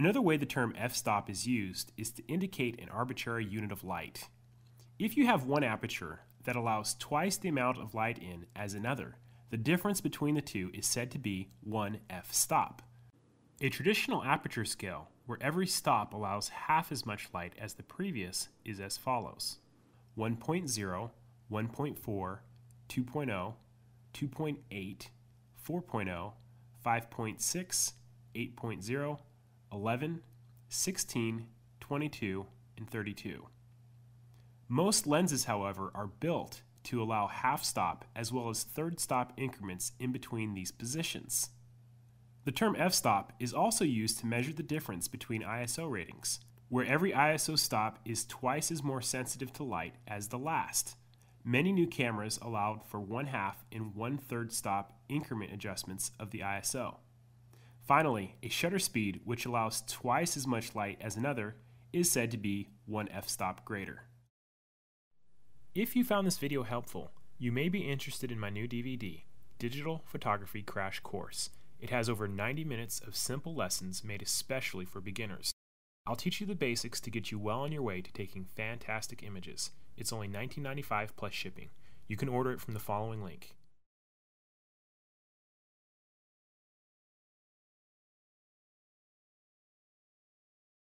Another way the term f-stop is used is to indicate an arbitrary unit of light. If you have one aperture that allows twice the amount of light in as another, the difference between the two is said to be one f-stop. A traditional aperture scale, where every stop allows half as much light as the previous, is as follows: 1.0, 1.4, 2.0, 2.8, 4.0, 5.6, 8.0, 11, 16, 22, and 32. Most lenses, however, are built to allow half stop as well as third stop increments in between these positions. The term f-stop is also used to measure the difference between ISO ratings, where every ISO stop is twice as more sensitive to light as the last. Many new cameras allowed for 1/2 and 1/3 stop increment adjustments of the ISO. Finally, a shutter speed which allows twice as much light as another is said to be one f-stop greater. If you found this video helpful, you may be interested in my new DVD, Digital Photography Crash Course. It has over 90 minutes of simple lessons made especially for beginners. I'll teach you the basics to get you well on your way to taking fantastic images. It's only $19.95 plus shipping. You can order it from the following link.